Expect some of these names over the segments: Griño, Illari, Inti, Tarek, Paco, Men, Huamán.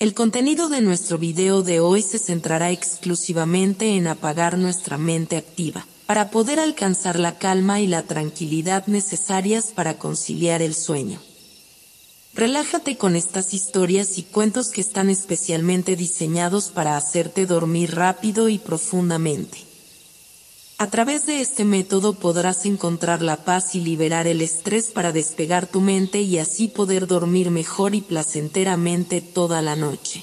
El contenido de nuestro video de hoy se centrará exclusivamente en apagar nuestra mente activa, para poder alcanzar la calma y la tranquilidad necesarias para conciliar el sueño. Relájate con estas historias y cuentos que están especialmente diseñados para hacerte dormir rápido y profundamente. A través de este método podrás encontrar la paz y liberar el estrés para despegar tu mente y así poder dormir mejor y placenteramente toda la noche.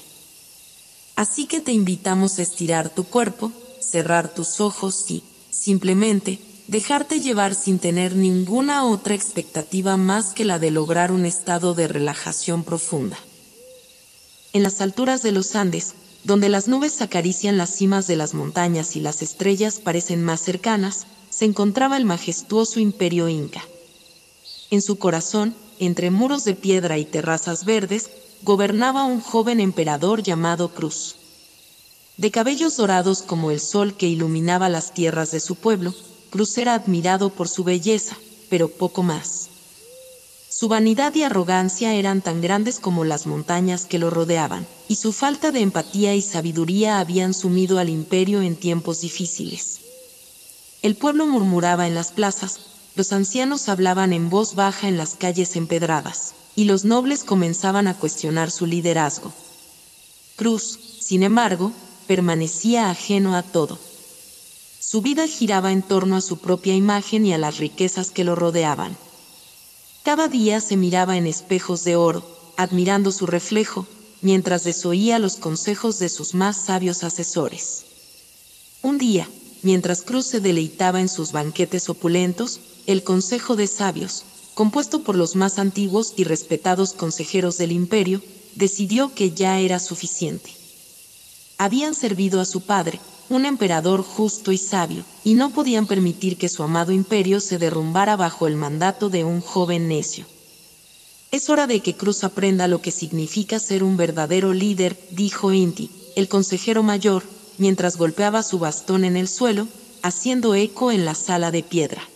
Así que te invitamos a estirar tu cuerpo, cerrar tus ojos y, simplemente, dejarte llevar sin tener ninguna otra expectativa más que la de lograr un estado de relajación profunda. En las alturas de los Andes, donde las nubes acarician las cimas de las montañas y las estrellas parecen más cercanas, se encontraba el majestuoso imperio inca. En su corazón, entre muros de piedra y terrazas verdes, gobernaba un joven emperador llamado Cruz. De cabellos dorados como el sol que iluminaba las tierras de su pueblo, Cruz era admirado por su belleza, pero poco más. Su vanidad y arrogancia eran tan grandes como las montañas que lo rodeaban, y su falta de empatía y sabiduría habían sumido al imperio en tiempos difíciles. El pueblo murmuraba en las plazas, los ancianos hablaban en voz baja en las calles empedradas, y los nobles comenzaban a cuestionar su liderazgo. Cruz, sin embargo, permanecía ajeno a todo. Su vida giraba en torno a su propia imagen y a las riquezas que lo rodeaban. Cada día se miraba en espejos de oro, admirando su reflejo, mientras desoía los consejos de sus más sabios asesores. Un día, mientras Cruz se deleitaba en sus banquetes opulentos, el Consejo de Sabios, compuesto por los más antiguos y respetados consejeros del imperio, decidió que ya era suficiente. Habían servido a su padre, un emperador justo y sabio, y no podían permitir que su amado imperio se derrumbara bajo el mandato de un joven necio. Es hora de que Cruz aprenda lo que significa ser un verdadero líder, dijo Inti, el consejero mayor, mientras golpeaba su bastón en el suelo, haciendo eco en la sala de piedra.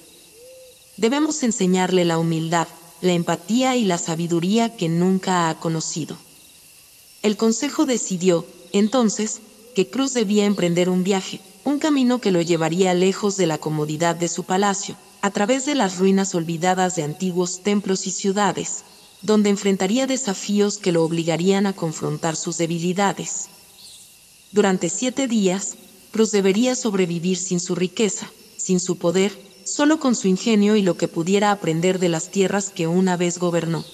Debemos enseñarle la humildad, la empatía y la sabiduría que nunca ha conocido. El consejo decidió, entonces, que Cruz debía emprender un viaje, un camino que lo llevaría lejos de la comodidad de su palacio, a través de las ruinas olvidadas de antiguos templos y ciudades, donde enfrentaría desafíos que lo obligarían a confrontar sus debilidades. Durante 7 días, Cruz debería sobrevivir sin su riqueza, sin su poder, solo con su ingenio y lo que pudiera aprender de las tierras que una vez gobernó.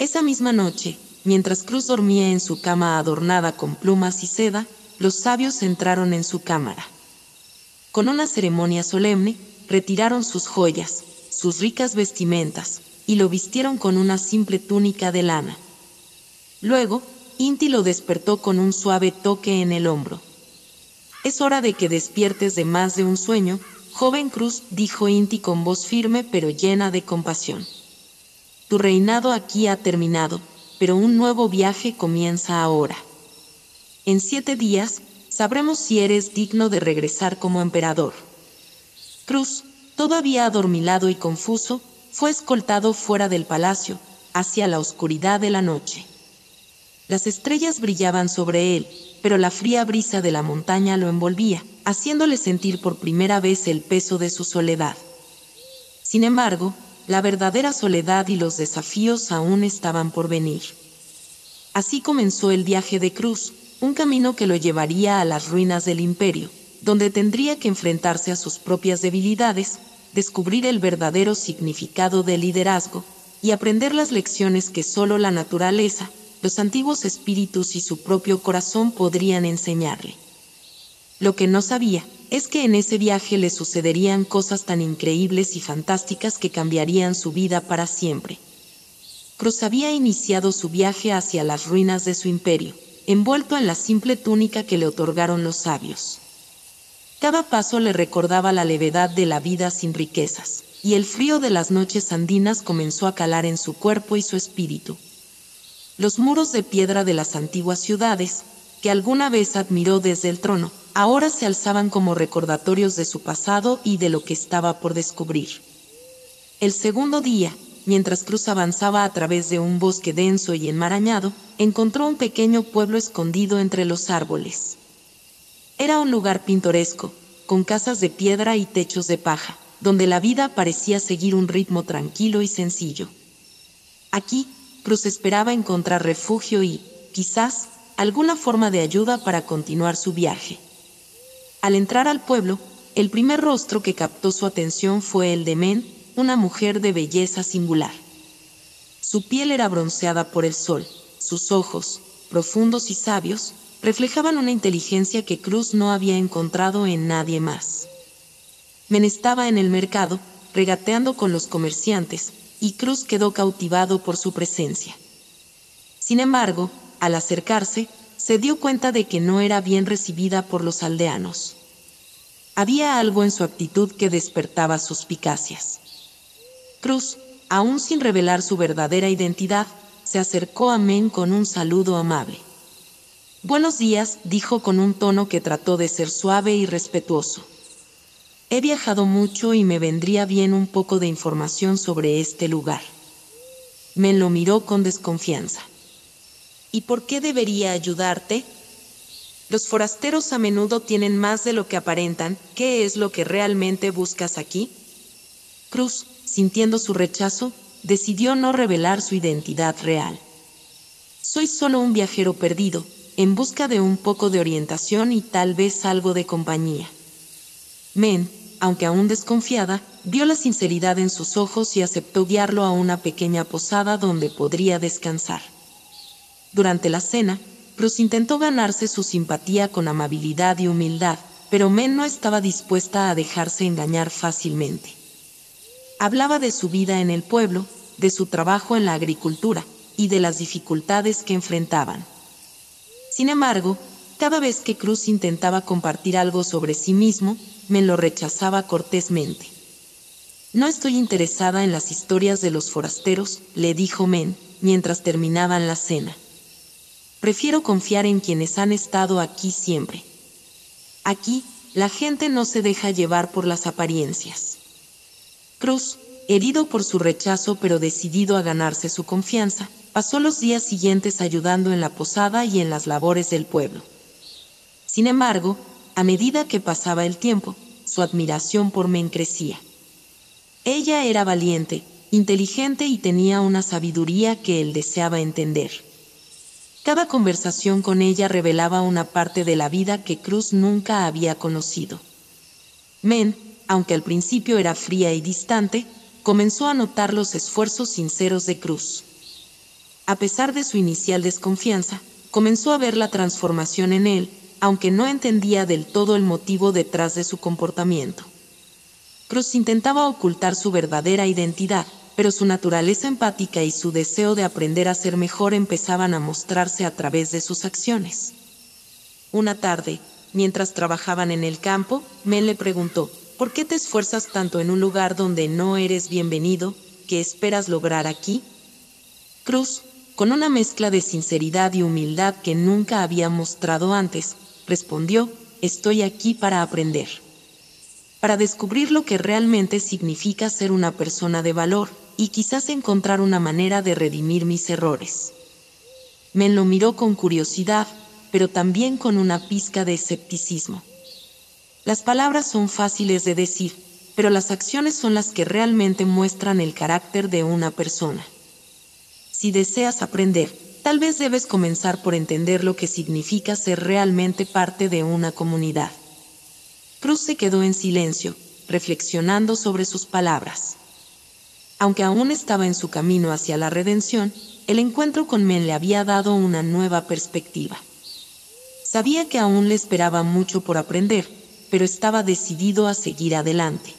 Esa misma noche, mientras Cruz dormía en su cama adornada con plumas y seda, los sabios entraron en su cámara. Con una ceremonia solemne, retiraron sus joyas, sus ricas vestimentas, y lo vistieron con una simple túnica de lana. Luego, Inti lo despertó con un suave toque en el hombro. «Es hora de que despiertes de más de un sueño, joven Cruz», dijo Inti con voz firme pero llena de compasión. «Tu reinado aquí ha terminado, pero un nuevo viaje comienza ahora. En 7 días, sabremos si eres digno de regresar como emperador». Cruz, todavía adormilado y confuso, fue escoltado fuera del palacio, hacia la oscuridad de la noche. Las estrellas brillaban sobre él, pero la fría brisa de la montaña lo envolvía, haciéndole sentir por primera vez el peso de su soledad. Sin embargo, la verdadera soledad y los desafíos aún estaban por venir. Así comenzó el viaje de Cruz, un camino que lo llevaría a las ruinas del imperio, donde tendría que enfrentarse a sus propias debilidades, descubrir el verdadero significado del liderazgo y aprender las lecciones que solo la naturaleza, los antiguos espíritus y su propio corazón podrían enseñarle. Lo que no sabía es que en ese viaje le sucederían cosas tan increíbles y fantásticas que cambiarían su vida para siempre. Cruz había iniciado su viaje hacia las ruinas de su imperio, envuelto en la simple túnica que le otorgaron los sabios. Cada paso le recordaba la levedad de la vida sin riquezas, y el frío de las noches andinas comenzó a calar en su cuerpo y su espíritu. Los muros de piedra de las antiguas ciudades, que alguna vez admiró desde el trono, ahora se alzaban como recordatorios de su pasado y de lo que estaba por descubrir. El segundo día, mientras Cruz avanzaba a través de un bosque denso y enmarañado, encontró un pequeño pueblo escondido entre los árboles. Era un lugar pintoresco, con casas de piedra y techos de paja, donde la vida parecía seguir un ritmo tranquilo y sencillo. Aquí, Cruz esperaba encontrar refugio y, quizás, alguna forma de ayuda para continuar su viaje. Al entrar al pueblo, el primer rostro que captó su atención fue el de Men, una mujer de belleza singular. Su piel era bronceada por el sol, sus ojos, profundos y sabios, reflejaban una inteligencia que Cruz no había encontrado en nadie más. Men estaba en el mercado, regateando con los comerciantes, y Cruz quedó cautivado por su presencia. Sin embargo, al acercarse, se dio cuenta de que no era bien recibida por los aldeanos. Había algo en su actitud que despertaba suspicacias. Cruz, aún sin revelar su verdadera identidad, se acercó a Men con un saludo amable. «Buenos días», dijo con un tono que trató de ser suave y respetuoso. «He viajado mucho y me vendría bien un poco de información sobre este lugar». Men lo miró con desconfianza. «¿Y por qué debería ayudarte? Los forasteros a menudo tienen más de lo que aparentan. ¿Qué es lo que realmente buscas aquí?» Cruz, sintiendo su rechazo, decidió no revelar su identidad real. «Soy solo un viajero perdido, en busca de un poco de orientación y tal vez algo de compañía». Men, aunque aún desconfiada, vio la sinceridad en sus ojos y aceptó guiarlo a una pequeña posada donde podría descansar. Durante la cena, Cruz intentó ganarse su simpatía con amabilidad y humildad, pero Men no estaba dispuesta a dejarse engañar fácilmente. Hablaba de su vida en el pueblo, de su trabajo en la agricultura y de las dificultades que enfrentaban. Sin embargo, cada vez que Cruz intentaba compartir algo sobre sí mismo, Men lo rechazaba cortésmente. «No estoy interesada en las historias de los forasteros», le dijo Men, mientras terminaban la cena. «Prefiero confiar en quienes han estado aquí siempre. Aquí, la gente no se deja llevar por las apariencias». Cruz, herido por su rechazo pero decidido a ganarse su confianza, pasó los días siguientes ayudando en la posada y en las labores del pueblo. Sin embargo, a medida que pasaba el tiempo, su admiración por Men crecía. Ella era valiente, inteligente y tenía una sabiduría que él deseaba entender. Cada conversación con ella revelaba una parte de la vida que Cruz nunca había conocido. Men, aunque al principio era fría y distante, comenzó a notar los esfuerzos sinceros de Cruz. A pesar de su inicial desconfianza, comenzó a ver la transformación en él, aunque no entendía del todo el motivo detrás de su comportamiento. Cruz intentaba ocultar su verdadera identidad, pero su naturaleza empática y su deseo de aprender a ser mejor empezaban a mostrarse a través de sus acciones. Una tarde, mientras trabajaban en el campo, Men le preguntó: «¿Por qué te esfuerzas tanto en un lugar donde no eres bienvenido? ¿Qué esperas lograr aquí?». Cruz, con una mezcla de sinceridad y humildad que nunca había mostrado antes, respondió: «Estoy aquí para aprender. Para descubrir lo que realmente significa ser una persona de valor y quizás encontrar una manera de redimir mis errores». Men lo miró con curiosidad, pero también con una pizca de escepticismo. Las palabras son fáciles de decir, pero las acciones son las que realmente muestran el carácter de una persona. Si deseas aprender, tal vez debes comenzar por entender lo que significa ser realmente parte de una comunidad». Cruz se quedó en silencio, reflexionando sobre sus palabras. Aunque aún estaba en su camino hacia la redención, el encuentro con Men le había dado una nueva perspectiva. Sabía que aún le esperaba mucho por aprender, pero estaba decidido a seguir adelante.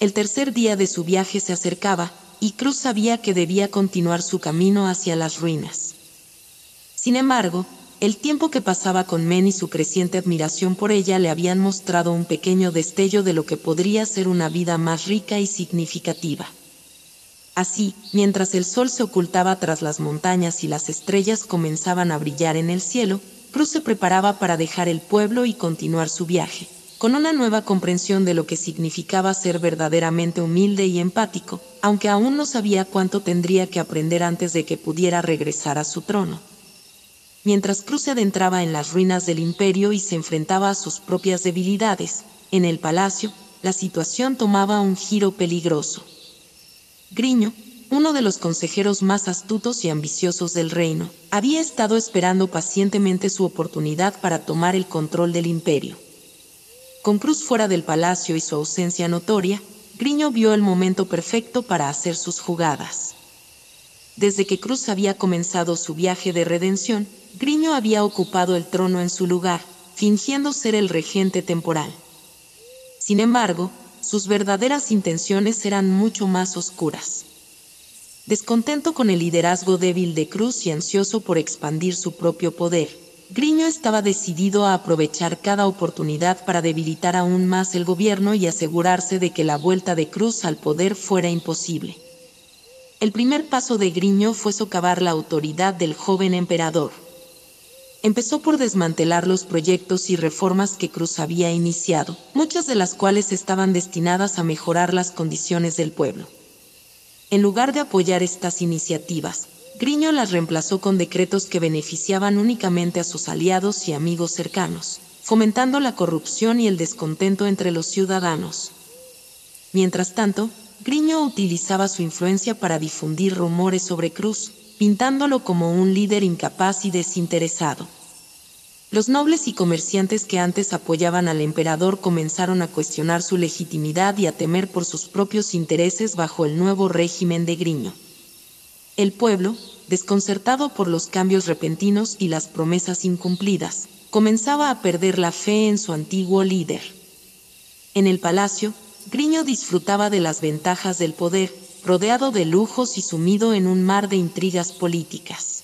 El tercer día de su viaje se acercaba, y Cruz sabía que debía continuar su camino hacia las ruinas. Sin embargo, el tiempo que pasaba con Men y su creciente admiración por ella le habían mostrado un pequeño destello de lo que podría ser una vida más rica y significativa. Así, mientras el sol se ocultaba tras las montañas y las estrellas comenzaban a brillar en el cielo, Cruz se preparaba para dejar el pueblo y continuar su viaje, con una nueva comprensión de lo que significaba ser verdaderamente humilde y empático, aunque aún no sabía cuánto tendría que aprender antes de que pudiera regresar a su trono. Mientras Cruz se adentraba en las ruinas del imperio y se enfrentaba a sus propias debilidades, en el palacio, la situación tomaba un giro peligroso. Griño, uno de los consejeros más astutos y ambiciosos del reino, había estado esperando pacientemente su oportunidad para tomar el control del imperio. Con Cruz fuera del palacio y su ausencia notoria, Griño vio el momento perfecto para hacer sus jugadas. Desde que Cruz había comenzado su viaje de redención, Griño había ocupado el trono en su lugar, fingiendo ser el regente temporal. Sin embargo, sus verdaderas intenciones eran mucho más oscuras. Descontento con el liderazgo débil de Cruz y ansioso por expandir su propio poder, Griño estaba decidido a aprovechar cada oportunidad para debilitar aún más el gobierno y asegurarse de que la vuelta de Cruz al poder fuera imposible. El primer paso de Griño fue socavar la autoridad del joven emperador. Empezó por desmantelar los proyectos y reformas que Cruz había iniciado, muchas de las cuales estaban destinadas a mejorar las condiciones del pueblo. En lugar de apoyar estas iniciativas, Griño las reemplazó con decretos que beneficiaban únicamente a sus aliados y amigos cercanos, fomentando la corrupción y el descontento entre los ciudadanos. Mientras tanto, Griño utilizaba su influencia para difundir rumores sobre Cruz, pintándolo como un líder incapaz y desinteresado. Los nobles y comerciantes que antes apoyaban al emperador comenzaron a cuestionar su legitimidad y a temer por sus propios intereses bajo el nuevo régimen de Griño. El pueblo, desconcertado por los cambios repentinos y las promesas incumplidas, comenzaba a perder la fe en su antiguo líder. En el palacio, Griño disfrutaba de las ventajas del poder, rodeado de lujos y sumido en un mar de intrigas políticas.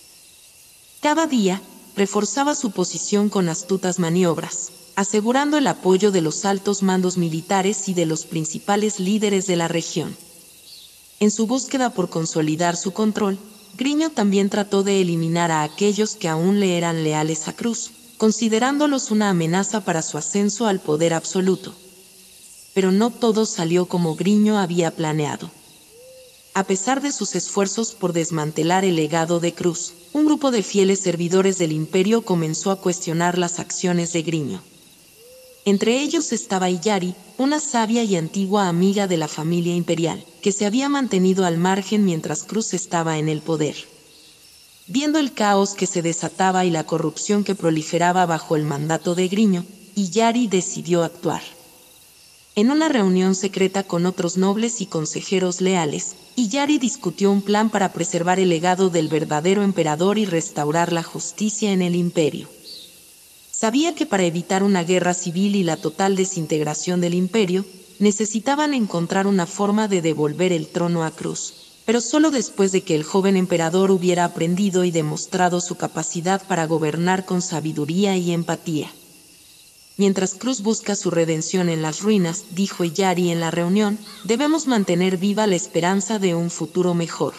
Cada día, reforzaba su posición con astutas maniobras, asegurando el apoyo de los altos mandos militares y de los principales líderes de la región. En su búsqueda por consolidar su control, Griño también trató de eliminar a aquellos que aún le eran leales a Cruz, considerándolos una amenaza para su ascenso al poder absoluto. Pero no todo salió como Griño había planeado. A pesar de sus esfuerzos por desmantelar el legado de Cruz, un grupo de fieles servidores del imperio comenzó a cuestionar las acciones de Griño. Entre ellos estaba Illari, una sabia y antigua amiga de la familia imperial, que se había mantenido al margen mientras Cruz estaba en el poder. Viendo el caos que se desataba y la corrupción que proliferaba bajo el mandato de Griño, Illari decidió actuar. En una reunión secreta con otros nobles y consejeros leales, Illari discutió un plan para preservar el legado del verdadero emperador y restaurar la justicia en el imperio. Sabía que para evitar una guerra civil y la total desintegración del imperio, necesitaban encontrar una forma de devolver el trono a Cruz, pero solo después de que el joven emperador hubiera aprendido y demostrado su capacidad para gobernar con sabiduría y empatía. Mientras Cruz busca su redención en las ruinas, dijo Illari en la reunión, debemos mantener viva la esperanza de un futuro mejor.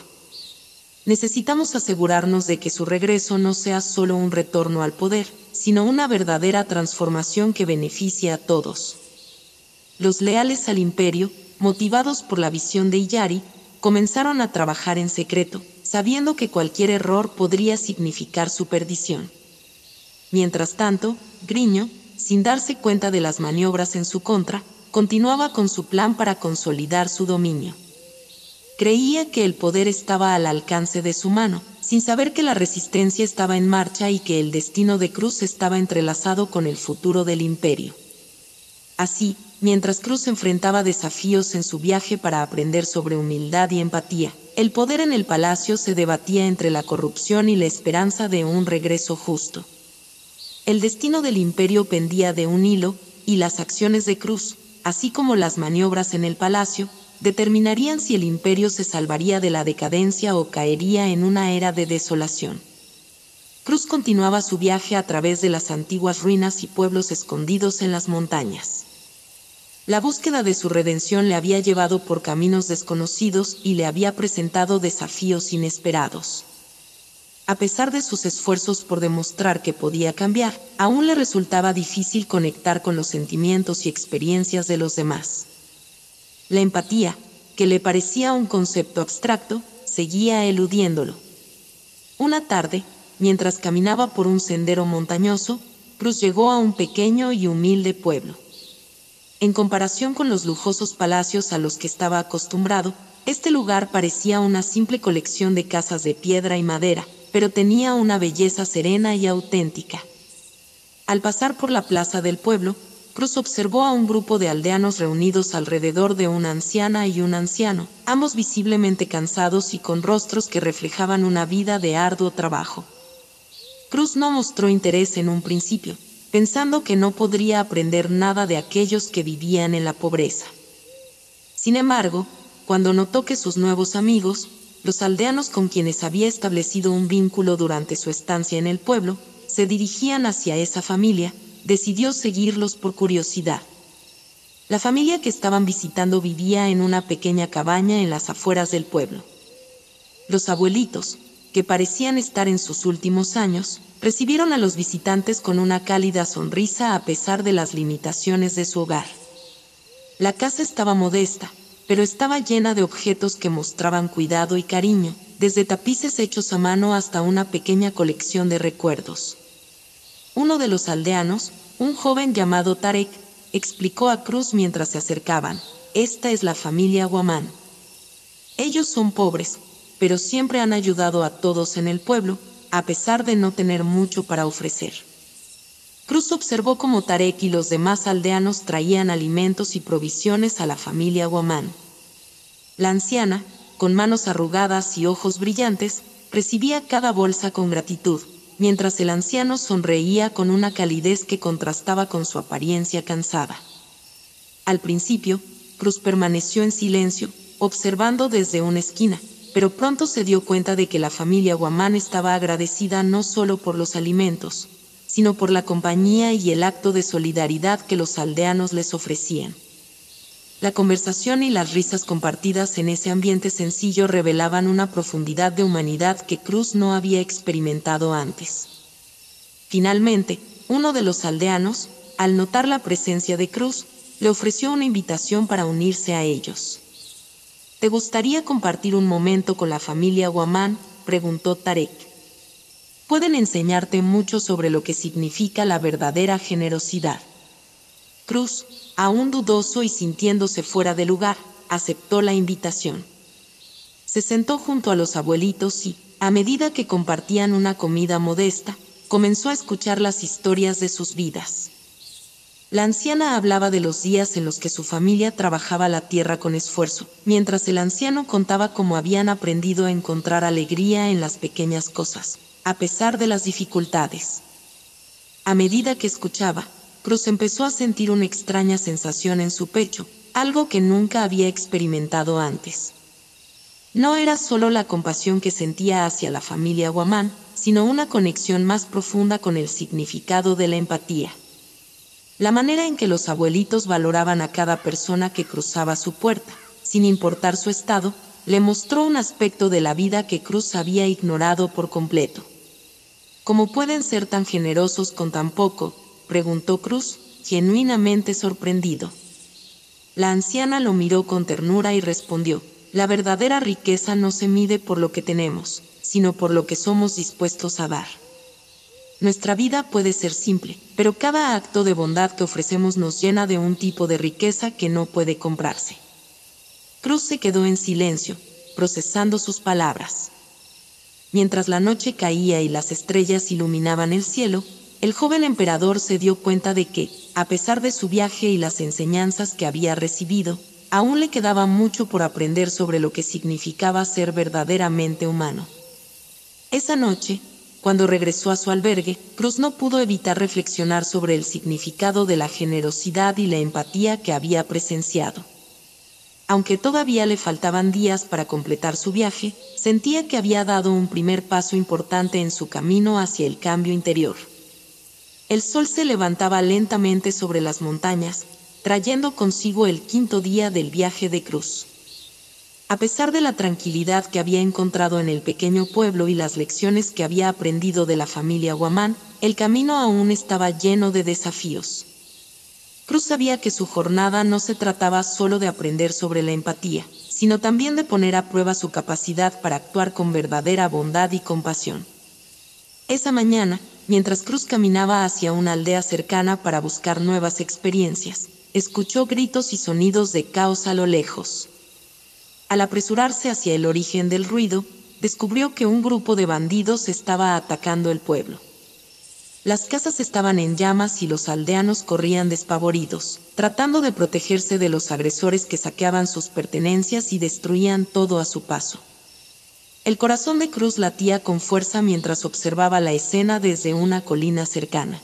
Necesitamos asegurarnos de que su regreso no sea solo un retorno al poder, sino una verdadera transformación que beneficie a todos. Los leales al imperio, motivados por la visión de Illari, comenzaron a trabajar en secreto, sabiendo que cualquier error podría significar su perdición. Mientras tanto, Griño, sin darse cuenta de las maniobras en su contra, continuaba con su plan para consolidar su dominio. Creía que el poder estaba al alcance de su mano, sin saber que la resistencia estaba en marcha y que el destino de Cruz estaba entrelazado con el futuro del imperio. Así, mientras Cruz enfrentaba desafíos en su viaje para aprender sobre humildad y empatía, el poder en el palacio se debatía entre la corrupción y la esperanza de un regreso justo. El destino del imperio pendía de un hilo, y las acciones de Cruz, así como las maniobras en el palacio, determinarían si el imperio se salvaría de la decadencia o caería en una era de desolación. Cruz continuaba su viaje a través de las antiguas ruinas y pueblos escondidos en las montañas. La búsqueda de su redención le había llevado por caminos desconocidos y le había presentado desafíos inesperados. A pesar de sus esfuerzos por demostrar que podía cambiar, aún le resultaba difícil conectar con los sentimientos y experiencias de los demás. La empatía, que le parecía un concepto abstracto, seguía eludiéndolo. Una tarde, mientras caminaba por un sendero montañoso, Bruce llegó a un pequeño y humilde pueblo. En comparación con los lujosos palacios a los que estaba acostumbrado, este lugar parecía una simple colección de casas de piedra y madera, pero tenía una belleza serena y auténtica. Al pasar por la plaza del pueblo, Cruz observó a un grupo de aldeanos reunidos alrededor de una anciana y un anciano, ambos visiblemente cansados y con rostros que reflejaban una vida de arduo trabajo. Cruz no mostró interés en un principio, pensando que no podría aprender nada de aquellos que vivían en la pobreza. Sin embargo, cuando notó que sus nuevos amigos, los aldeanos con quienes había establecido un vínculo durante su estancia en el pueblo, se dirigían hacia esa familia, decidió seguirlos por curiosidad. La familia que estaban visitando vivía en una pequeña cabaña en las afueras del pueblo. Los abuelitos, que parecían estar en sus últimos años, recibieron a los visitantes con una cálida sonrisa a pesar de las limitaciones de su hogar. La casa estaba modesta, pero estaba llena de objetos que mostraban cuidado y cariño, desde tapices hechos a mano hasta una pequeña colección de recuerdos. Uno de los aldeanos, un joven llamado Tarek, explicó a Cruz mientras se acercaban: «Esta es la familia Huamán. Ellos son pobres, pero siempre han ayudado a todos en el pueblo, a pesar de no tener mucho para ofrecer». Cruz observó cómo Tarek y los demás aldeanos traían alimentos y provisiones a la familia Huamán. La anciana, con manos arrugadas y ojos brillantes, recibía cada bolsa con gratitud, mientras el anciano sonreía con una calidez que contrastaba con su apariencia cansada. Al principio, Cruz permaneció en silencio, observando desde una esquina, pero pronto se dio cuenta de que la familia Huamán estaba agradecida no solo por los alimentos, sino por la compañía y el acto de solidaridad que los aldeanos les ofrecían. La conversación y las risas compartidas en ese ambiente sencillo revelaban una profundidad de humanidad que Cruz no había experimentado antes. Finalmente, uno de los aldeanos, al notar la presencia de Cruz, le ofreció una invitación para unirse a ellos. «¿Te gustaría compartir un momento con la familia Huamán?», preguntó Tarek. «Pueden enseñarte mucho sobre lo que significa la verdadera generosidad». Cruz, aún dudoso y sintiéndose fuera de lugar, aceptó la invitación. Se sentó junto a los abuelitos y, a medida que compartían una comida modesta, comenzó a escuchar las historias de sus vidas. La anciana hablaba de los días en los que su familia trabajaba la tierra con esfuerzo, mientras el anciano contaba cómo habían aprendido a encontrar alegría en las pequeñas cosas, a pesar de las dificultades. A medida que escuchaba, Cruz empezó a sentir una extraña sensación en su pecho, algo que nunca había experimentado antes. No era solo la compasión que sentía hacia la familia Huamán, sino una conexión más profunda con el significado de la empatía. La manera en que los abuelitos valoraban a cada persona que cruzaba su puerta, sin importar su estado, le mostró un aspecto de la vida que Cruz había ignorado por completo. «¿Cómo pueden ser tan generosos con tan poco?», preguntó Cruz, genuinamente sorprendido. La anciana lo miró con ternura y respondió: «La verdadera riqueza no se mide por lo que tenemos, sino por lo que somos dispuestos a dar. Nuestra vida puede ser simple, pero cada acto de bondad que ofrecemos nos llena de un tipo de riqueza que no puede comprarse». Cruz se quedó en silencio, procesando sus palabras. Mientras la noche caía y las estrellas iluminaban el cielo, el joven emperador se dio cuenta de que, a pesar de su viaje y las enseñanzas que había recibido, aún le quedaba mucho por aprender sobre lo que significaba ser verdaderamente humano. Esa noche, cuando regresó a su albergue, Cruz no pudo evitar reflexionar sobre el significado de la generosidad y la empatía que había presenciado. Aunque todavía le faltaban días para completar su viaje, sentía que había dado un primer paso importante en su camino hacia el cambio interior. El sol se levantaba lentamente sobre las montañas, trayendo consigo el quinto día del viaje de Cruz. A pesar de la tranquilidad que había encontrado en el pequeño pueblo y las lecciones que había aprendido de la familia Huamán, el camino aún estaba lleno de desafíos. Cruz sabía que su jornada no se trataba solo de aprender sobre la empatía, sino también de poner a prueba su capacidad para actuar con verdadera bondad y compasión. Esa mañana, mientras Cruz caminaba hacia una aldea cercana para buscar nuevas experiencias, escuchó gritos y sonidos de caos a lo lejos. Al apresurarse hacia el origen del ruido, descubrió que un grupo de bandidos estaba atacando el pueblo. Las casas estaban en llamas y los aldeanos corrían despavoridos, tratando de protegerse de los agresores que saqueaban sus pertenencias y destruían todo a su paso. El corazón de Cruz latía con fuerza mientras observaba la escena desde una colina cercana.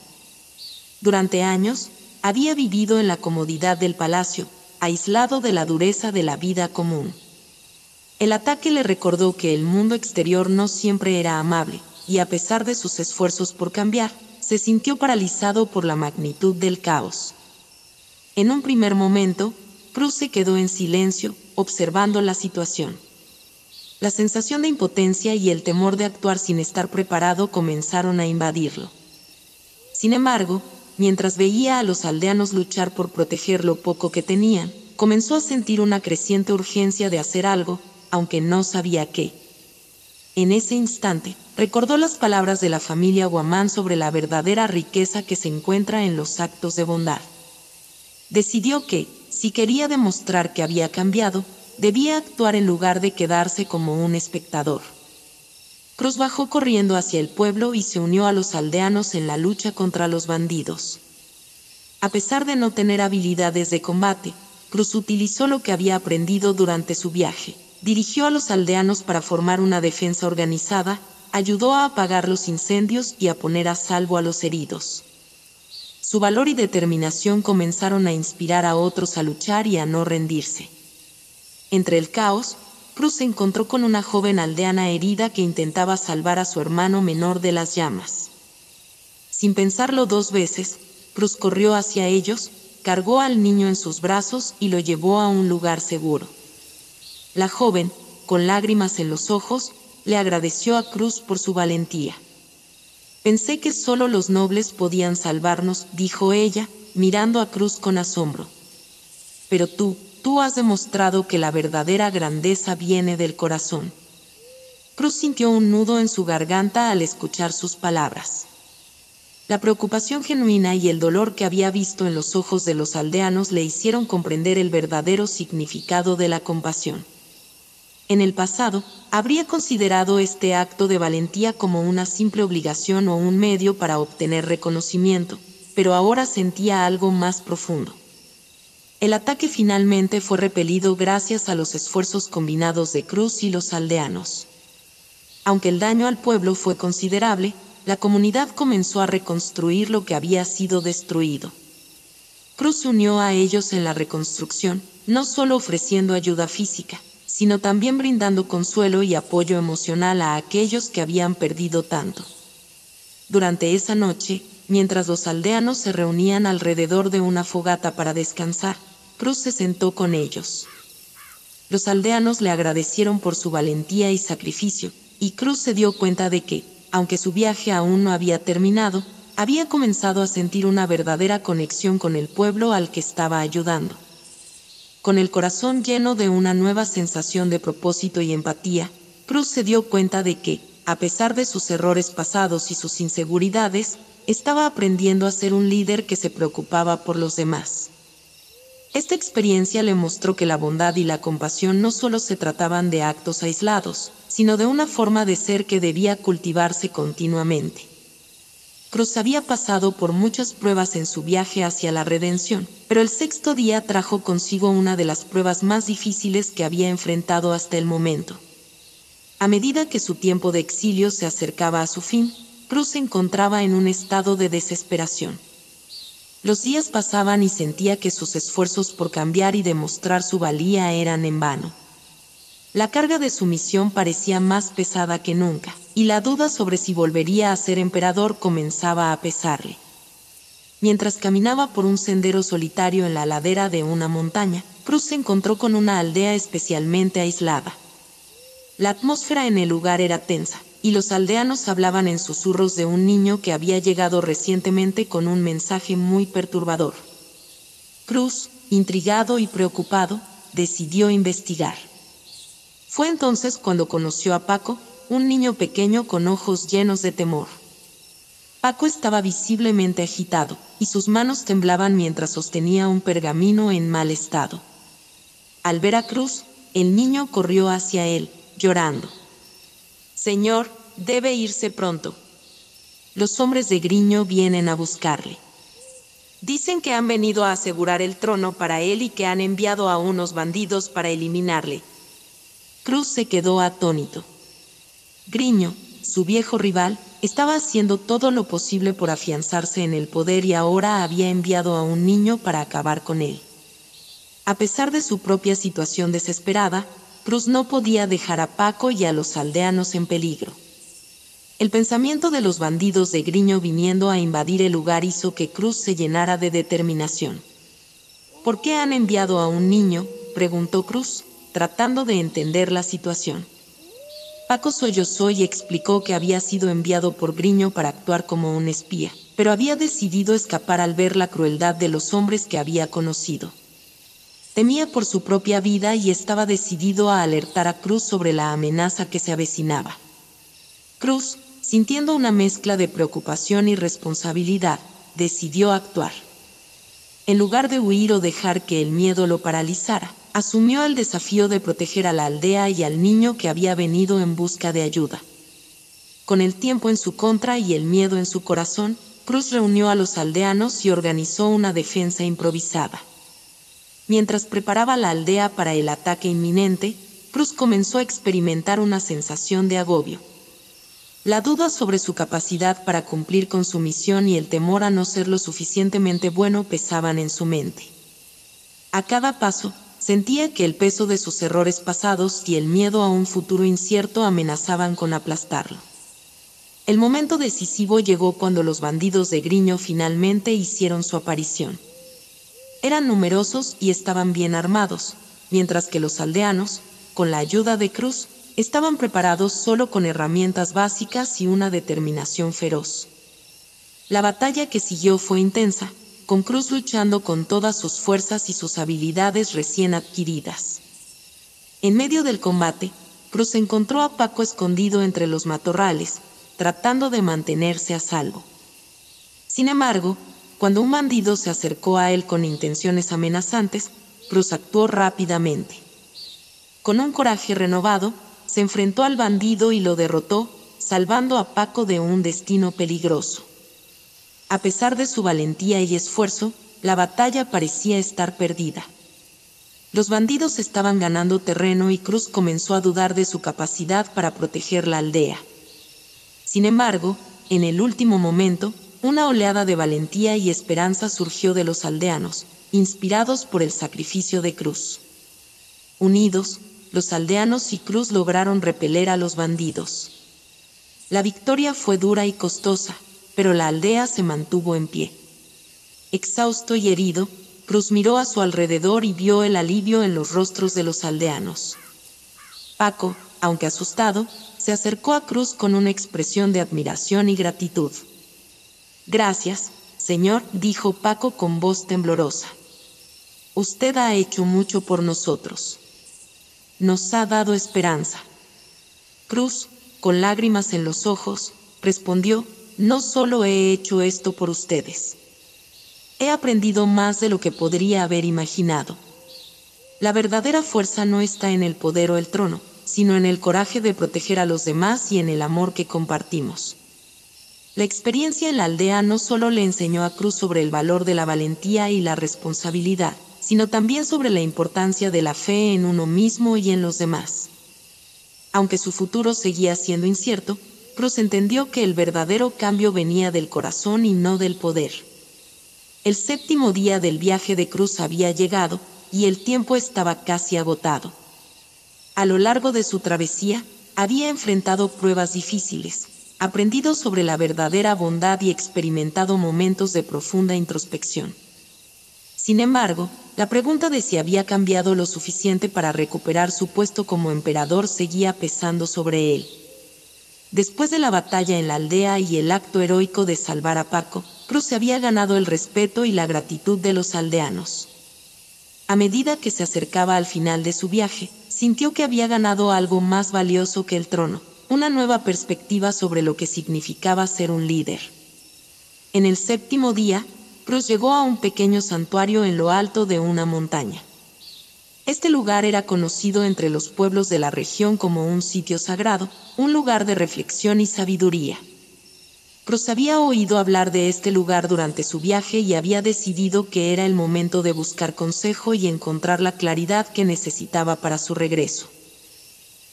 Durante años, había vivido en la comodidad del palacio, aislado de la dureza de la vida común. El ataque le recordó que el mundo exterior no siempre era amable, y a pesar de sus esfuerzos por cambiar, se sintió paralizado por la magnitud del caos. En un primer momento, Cruz se quedó en silencio, observando la situación. La sensación de impotencia y el temor de actuar sin estar preparado comenzaron a invadirlo. Sin embargo, mientras veía a los aldeanos luchar por proteger lo poco que tenían, comenzó a sentir una creciente urgencia de hacer algo, aunque no sabía qué. En ese instante, recordó las palabras de la familia Huamán sobre la verdadera riqueza que se encuentra en los actos de bondad. Decidió que, si quería demostrar que había cambiado, debía actuar en lugar de quedarse como un espectador. Cruz bajó corriendo hacia el pueblo y se unió a los aldeanos en la lucha contra los bandidos. A pesar de no tener habilidades de combate, Cruz utilizó lo que había aprendido durante su viaje. Dirigió a los aldeanos para formar una defensa organizada, ayudó a apagar los incendios y a poner a salvo a los heridos. Su valor y determinación comenzaron a inspirar a otros a luchar y a no rendirse. Entre el caos, Cruz se encontró con una joven aldeana herida que intentaba salvar a su hermano menor de las llamas. Sin pensarlo dos veces, Cruz corrió hacia ellos, cargó al niño en sus brazos y lo llevó a un lugar seguro. La joven, con lágrimas en los ojos, le agradeció a Cruz por su valentía. «Pensé que solo los nobles podían salvarnos», dijo ella, mirando a Cruz con asombro. «Pero tú has demostrado que la verdadera grandeza viene del corazón». Cruz sintió un nudo en su garganta al escuchar sus palabras. La preocupación genuina y el dolor que había visto en los ojos de los aldeanos le hicieron comprender el verdadero significado de la compasión. En el pasado, habría considerado este acto de valentía como una simple obligación o un medio para obtener reconocimiento, pero ahora sentía algo más profundo. El ataque finalmente fue repelido gracias a los esfuerzos combinados de Cruz y los aldeanos. Aunque el daño al pueblo fue considerable, la comunidad comenzó a reconstruir lo que había sido destruido. Cruz se unió a ellos en la reconstrucción, no solo ofreciendo ayuda física, sino también brindando consuelo y apoyo emocional a aquellos que habían perdido tanto. Durante esa noche, mientras los aldeanos se reunían alrededor de una fogata para descansar, Cruz se sentó con ellos. Los aldeanos le agradecieron por su valentía y sacrificio, y Cruz se dio cuenta de que, aunque su viaje aún no había terminado, había comenzado a sentir una verdadera conexión con el pueblo al que estaba ayudando. Con el corazón lleno de una nueva sensación de propósito y empatía, Cruz se dio cuenta de que, a pesar de sus errores pasados y sus inseguridades, estaba aprendiendo a ser un líder que se preocupaba por los demás. Esta experiencia le mostró que la bondad y la compasión no solo se trataban de actos aislados, sino de una forma de ser que debía cultivarse continuamente. Cruz había pasado por muchas pruebas en su viaje hacia la redención, pero el sexto día trajo consigo una de las pruebas más difíciles que había enfrentado hasta el momento. A medida que su tiempo de exilio se acercaba a su fin, Cruz se encontraba en un estado de desesperación. Los días pasaban y sentía que sus esfuerzos por cambiar y demostrar su valía eran en vano. La carga de su misión parecía más pesada que nunca, y la duda sobre si volvería a ser emperador comenzaba a pesarle. Mientras caminaba por un sendero solitario en la ladera de una montaña, Cruz se encontró con una aldea especialmente aislada. La atmósfera en el lugar era tensa, y los aldeanos hablaban en susurros de un niño que había llegado recientemente con un mensaje muy perturbador. Cruz, intrigado y preocupado, decidió investigar. Fue entonces cuando conoció a Paco, un niño pequeño con ojos llenos de temor. Paco estaba visiblemente agitado, y sus manos temblaban mientras sostenía un pergamino en mal estado. Al ver a Cruz, el niño corrió hacia él, llorando. «Señor, debe irse pronto. Los hombres de Griño vienen a buscarle. Dicen que han venido a asegurar el trono para él y que han enviado a unos bandidos para eliminarle». Cruz se quedó atónito. Griño, su viejo rival, estaba haciendo todo lo posible por afianzarse en el poder y ahora había enviado a un niño para acabar con él. A pesar de su propia situación desesperada, Cruz no podía dejar a Paco y a los aldeanos en peligro. El pensamiento de los bandidos de Griño viniendo a invadir el lugar hizo que Cruz se llenara de determinación. «¿Por qué han enviado a un niño?», preguntó Cruz, tratando de entender la situación. Paco sollozó y explicó que había sido enviado por Griño para actuar como un espía, pero había decidido escapar al ver la crueldad de los hombres que había conocido. Temía por su propia vida y estaba decidido a alertar a Cruz sobre la amenaza que se avecinaba. Cruz, sintiendo una mezcla de preocupación y responsabilidad, decidió actuar. En lugar de huir o dejar que el miedo lo paralizara, asumió el desafío de proteger a la aldea y al niño que había venido en busca de ayuda. Con el tiempo en su contra y el miedo en su corazón, Cruz reunió a los aldeanos y organizó una defensa improvisada. Mientras preparaba la aldea para el ataque inminente, Cruz comenzó a experimentar una sensación de agobio. La duda sobre su capacidad para cumplir con su misión y el temor a no ser lo suficientemente bueno pesaban en su mente. A cada paso, sentía que el peso de sus errores pasados y el miedo a un futuro incierto amenazaban con aplastarlo. El momento decisivo llegó cuando los bandidos de Griño finalmente hicieron su aparición. Eran numerosos y estaban bien armados, mientras que los aldeanos, con la ayuda de Cruz, estaban preparados solo con herramientas básicas y una determinación feroz. La batalla que siguió fue intensa, con Cruz luchando con todas sus fuerzas y sus habilidades recién adquiridas. En medio del combate, Cruz encontró a Paco escondido entre los matorrales, tratando de mantenerse a salvo. Sin embargo, cuando un bandido se acercó a él con intenciones amenazantes, Cruz actuó rápidamente. Con un coraje renovado, se enfrentó al bandido y lo derrotó, salvando a Paco de un destino peligroso. A pesar de su valentía y esfuerzo, la batalla parecía estar perdida. Los bandidos estaban ganando terreno y Cruz comenzó a dudar de su capacidad para proteger la aldea. Sin embargo, en el último momento, una oleada de valentía y esperanza surgió de los aldeanos, inspirados por el sacrificio de Cruz. Unidos, los aldeanos y Cruz lograron repeler a los bandidos. La victoria fue dura y costosa, pero la aldea se mantuvo en pie. Exhausto y herido, Cruz miró a su alrededor y vio el alivio en los rostros de los aldeanos. Paco, aunque asustado, se acercó a Cruz con una expresión de admiración y gratitud. «Gracias, señor», dijo Paco con voz temblorosa. «Usted ha hecho mucho por nosotros. Nos ha dado esperanza». Cruz, con lágrimas en los ojos, respondió: «No solo he hecho esto por ustedes. He aprendido más de lo que podría haber imaginado. La verdadera fuerza no está en el poder o el trono, sino en el coraje de proteger a los demás y en el amor que compartimos». La experiencia en la aldea no solo le enseñó a Cruz sobre el valor de la valentía y la responsabilidad, sino también sobre la importancia de la fe en uno mismo y en los demás. Aunque su futuro seguía siendo incierto, Cruz entendió que el verdadero cambio venía del corazón y no del poder. El séptimo día del viaje de Cruz había llegado, y el tiempo estaba casi agotado. A lo largo de su travesía, había enfrentado pruebas difíciles, aprendido sobre la verdadera bondad y experimentado momentos de profunda introspección. Sin embargo, la pregunta de si había cambiado lo suficiente para recuperar su puesto como emperador seguía pesando sobre él. Después de la batalla en la aldea y el acto heroico de salvar a Paco, Cruz había ganado el respeto y la gratitud de los aldeanos. A medida que se acercaba al final de su viaje, sintió que había ganado algo más valioso que el trono, una nueva perspectiva sobre lo que significaba ser un líder. En el séptimo día, Cruz llegó a un pequeño santuario en lo alto de una montaña. Este lugar era conocido entre los pueblos de la región como un sitio sagrado, un lugar de reflexión y sabiduría. Cruz había oído hablar de este lugar durante su viaje y había decidido que era el momento de buscar consejo y encontrar la claridad que necesitaba para su regreso.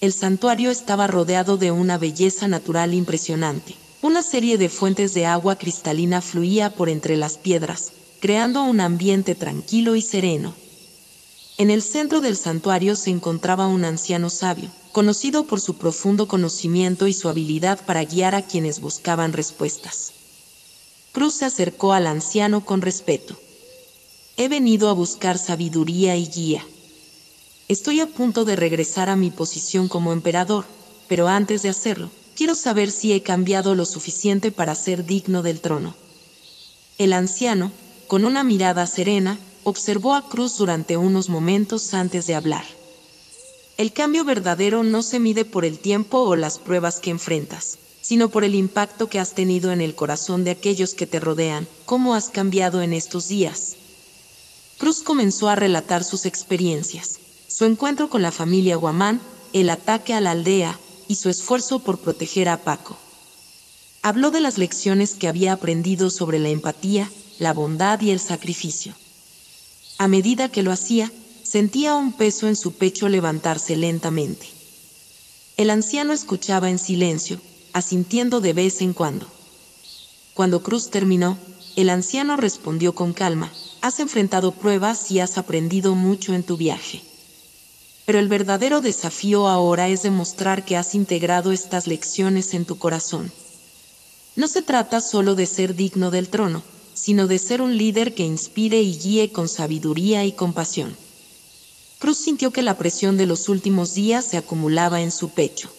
El santuario estaba rodeado de una belleza natural impresionante. Una serie de fuentes de agua cristalina fluía por entre las piedras, creando un ambiente tranquilo y sereno. En el centro del santuario se encontraba un anciano sabio, conocido por su profundo conocimiento y su habilidad para guiar a quienes buscaban respuestas. Cruz se acercó al anciano con respeto. «He venido a buscar sabiduría y guía. Estoy a punto de regresar a mi posición como emperador, pero antes de hacerlo, quiero saber si he cambiado lo suficiente para ser digno del trono». El anciano, con una mirada serena, observó a Cruz durante unos momentos antes de hablar. El cambio verdadero no se mide por el tiempo o las pruebas que enfrentas, sino por el impacto que has tenido en el corazón de aquellos que te rodean. ¿Cómo has cambiado en estos días? Cruz comenzó a relatar sus experiencias, su encuentro con la familia Huamán, el ataque a la aldea y su esfuerzo por proteger a Paco. Habló de las lecciones que había aprendido sobre la empatía, la bondad y el sacrificio. A medida que lo hacía, sentía un peso en su pecho levantarse lentamente. El anciano escuchaba en silencio, asintiendo de vez en cuando. Cuando Cruz terminó, el anciano respondió con calma: «Has enfrentado pruebas y has aprendido mucho en tu viaje. Pero el verdadero desafío ahora es demostrar que has integrado estas lecciones en tu corazón. No se trata solo de ser digno del trono, sino de ser un líder que inspire y guíe con sabiduría y compasión». Cruz sintió que la presión de los últimos días se acumulaba en su pecho.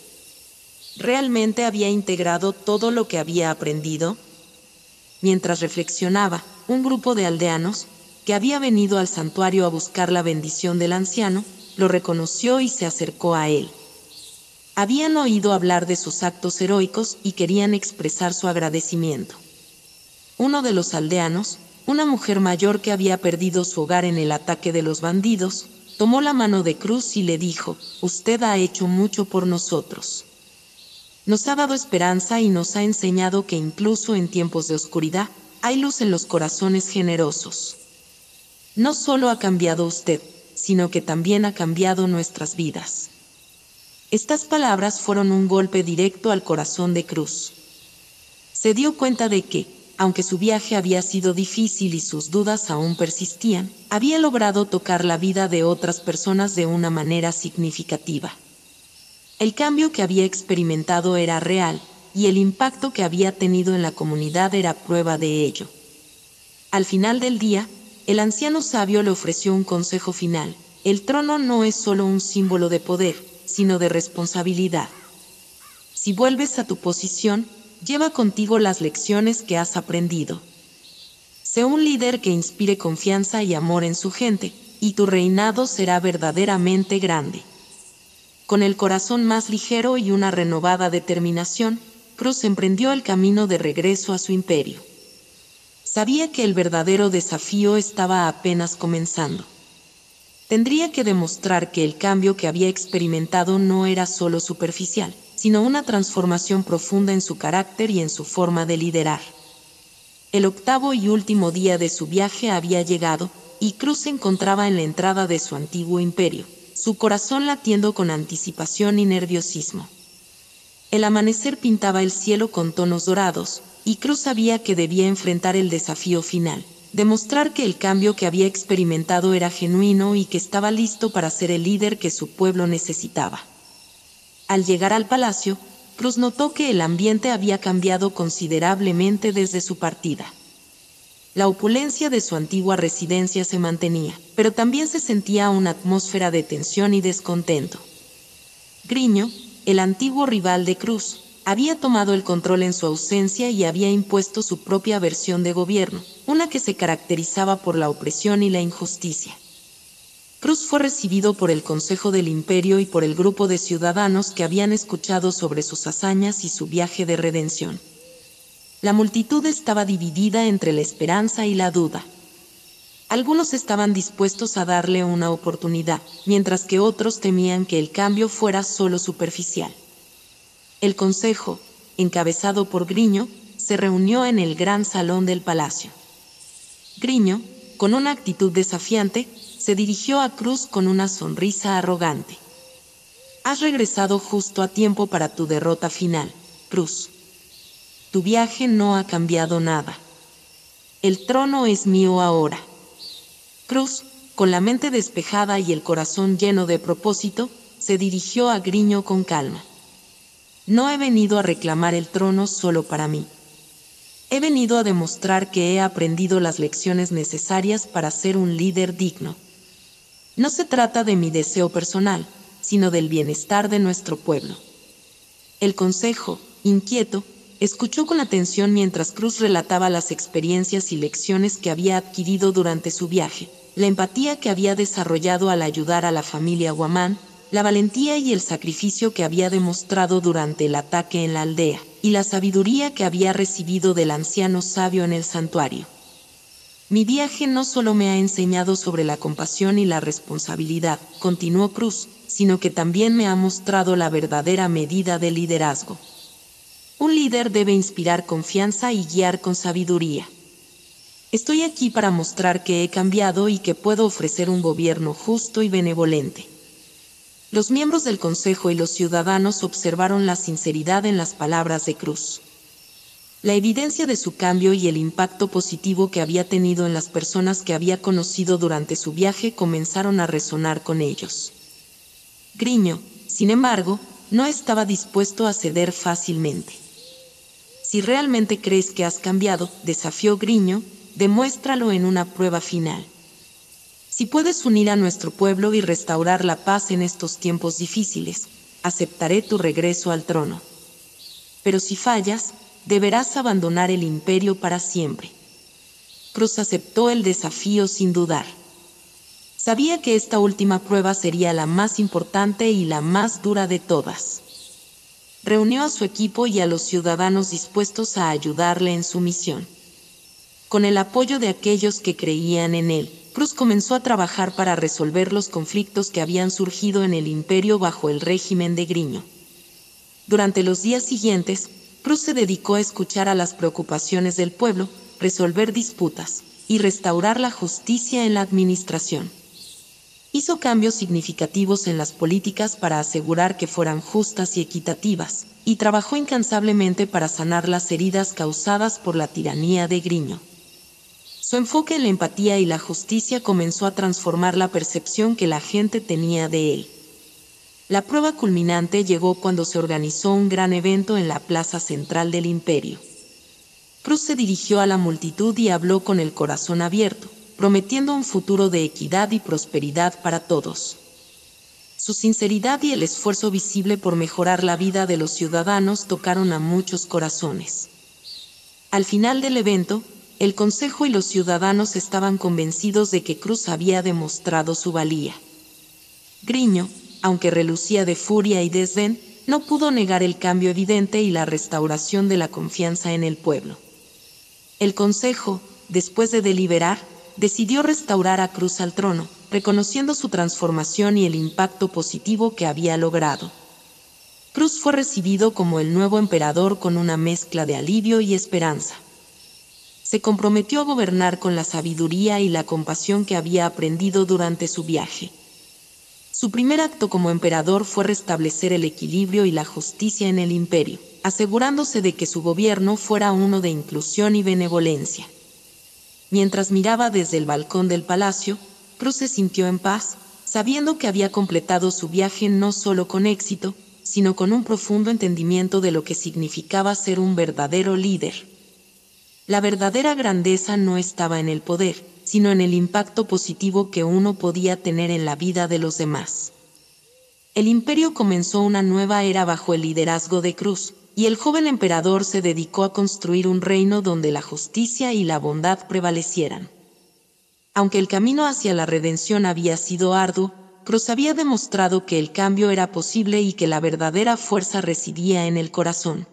¿Realmente había integrado todo lo que había aprendido? Mientras reflexionaba, un grupo de aldeanos, que había venido al santuario a buscar la bendición del anciano, lo reconoció y se acercó a él. Habían oído hablar de sus actos heroicos y querían expresar su agradecimiento. Uno de los aldeanos, una mujer mayor que había perdido su hogar en el ataque de los bandidos, tomó la mano de Cruz y le dijo: «Usted ha hecho mucho por nosotros. Nos ha dado esperanza y nos ha enseñado que incluso en tiempos de oscuridad, hay luz en los corazones generosos. No solo ha cambiado usted, sino que también ha cambiado nuestras vidas». Estas palabras fueron un golpe directo al corazón de Cruz. Se dio cuenta de que, aunque su viaje había sido difícil y sus dudas aún persistían, había logrado tocar la vida de otras personas de una manera significativa. El cambio que había experimentado era real, y el impacto que había tenido en la comunidad era prueba de ello. Al final del día, el anciano sabio le ofreció un consejo final: «El trono no es solo un símbolo de poder, sino de responsabilidad. Si vuelves a tu posición, lleva contigo las lecciones que has aprendido. Sé un líder que inspire confianza y amor en su gente, y tu reinado será verdaderamente grande». Con el corazón más ligero y una renovada determinación, Cruz emprendió el camino de regreso a su imperio. Sabía que el verdadero desafío estaba apenas comenzando. Tendría que demostrar que el cambio que había experimentado no era solo superficial, sino una transformación profunda en su carácter y en su forma de liderar. El octavo y último día de su viaje había llegado, y Cruz se encontraba en la entrada de su antiguo imperio, su corazón latiendo con anticipación y nerviosismo. El amanecer pintaba el cielo con tonos dorados, y Cruz sabía que debía enfrentar el desafío final, demostrar que el cambio que había experimentado era genuino y que estaba listo para ser el líder que su pueblo necesitaba. Al llegar al palacio, Cruz notó que el ambiente había cambiado considerablemente desde su partida. La opulencia de su antigua residencia se mantenía, pero también se sentía una atmósfera de tensión y descontento. Griño, el antiguo rival de Cruz, había tomado el control en su ausencia y había impuesto su propia versión de gobierno, una que se caracterizaba por la opresión y la injusticia. Cruz fue recibido por el Consejo del Imperio y por el grupo de ciudadanos que habían escuchado sobre sus hazañas y su viaje de redención. La multitud estaba dividida entre la esperanza y la duda. Algunos estaban dispuestos a darle una oportunidad, mientras que otros temían que el cambio fuera solo superficial. El Consejo, encabezado por Griño, se reunió en el gran salón del palacio. Griño, con una actitud desafiante, se dirigió a Cruz con una sonrisa arrogante. «Has regresado justo a tiempo para tu derrota final, Cruz. Tu viaje no ha cambiado nada. El trono es mío ahora». Cruz, con la mente despejada y el corazón lleno de propósito, se dirigió a Griño con calma. «No he venido a reclamar el trono solo para mí. He venido a demostrar que he aprendido las lecciones necesarias para ser un líder digno. No se trata de mi deseo personal, sino del bienestar de nuestro pueblo». El Consejo, inquieto, escuchó con atención mientras Cruz relataba las experiencias y lecciones que había adquirido durante su viaje, la empatía que había desarrollado al ayudar a la familia Huamán, la valentía y el sacrificio que había demostrado durante el ataque en la aldea, y la sabiduría que había recibido del anciano sabio en el santuario. «Mi viaje no solo me ha enseñado sobre la compasión y la responsabilidad», continuó Cruz, «sino que también me ha mostrado la verdadera medida de liderazgo. Un líder debe inspirar confianza y guiar con sabiduría. Estoy aquí para mostrar que he cambiado y que puedo ofrecer un gobierno justo y benevolente». Los miembros del Consejo y los ciudadanos observaron la sinceridad en las palabras de Cruz. La evidencia de su cambio y el impacto positivo que había tenido en las personas que había conocido durante su viaje comenzaron a resonar con ellos. Griño, sin embargo, no estaba dispuesto a ceder fácilmente. «Si realmente crees que has cambiado», desafió Griño, «demuéstralo en una prueba final. Si puedes unir a nuestro pueblo y restaurar la paz en estos tiempos difíciles, aceptaré tu regreso al trono. Pero si fallas, deberás abandonar el imperio para siempre». Cruz aceptó el desafío sin dudar. Sabía que esta última prueba sería la más importante y la más dura de todas. Reunió a su equipo y a los ciudadanos dispuestos a ayudarle en su misión. Con el apoyo de aquellos que creían en él, Cruz comenzó a trabajar para resolver los conflictos que habían surgido en el imperio bajo el régimen de Griño. Durante los días siguientes, Cruz se dedicó a escuchar a las preocupaciones del pueblo, resolver disputas y restaurar la justicia en la administración. Hizo cambios significativos en las políticas para asegurar que fueran justas y equitativas, y trabajó incansablemente para sanar las heridas causadas por la tiranía de Griño. Su enfoque en la empatía y la justicia comenzó a transformar la percepción que la gente tenía de él. La prueba culminante llegó cuando se organizó un gran evento en la plaza central del imperio. Cruz se dirigió a la multitud y habló con el corazón abierto, prometiendo un futuro de equidad y prosperidad para todos. Su sinceridad y el esfuerzo visible por mejorar la vida de los ciudadanos tocaron a muchos corazones. Al final del evento, el Consejo y los ciudadanos estaban convencidos de que Cruz había demostrado su valía. Griño, aunque relucía de furia y desdén, no pudo negar el cambio evidente y la restauración de la confianza en el pueblo. El Consejo, después de deliberar, decidió restaurar a Cruz al trono, reconociendo su transformación y el impacto positivo que había logrado. Cruz fue recibido como el nuevo emperador con una mezcla de alivio y esperanza. Se comprometió a gobernar con la sabiduría y la compasión que había aprendido durante su viaje. Su primer acto como emperador fue restablecer el equilibrio y la justicia en el imperio, asegurándose de que su gobierno fuera uno de inclusión y benevolencia. Mientras miraba desde el balcón del palacio, Cruz se sintió en paz, sabiendo que había completado su viaje no solo con éxito, sino con un profundo entendimiento de lo que significaba ser un verdadero líder. La verdadera grandeza no estaba en el poder, sino en el impacto positivo que uno podía tener en la vida de los demás. El imperio comenzó una nueva era bajo el liderazgo de Cruz, y el joven emperador se dedicó a construir un reino donde la justicia y la bondad prevalecieran. Aunque el camino hacia la redención había sido arduo, Cruz había demostrado que el cambio era posible y que la verdadera fuerza residía en el corazón,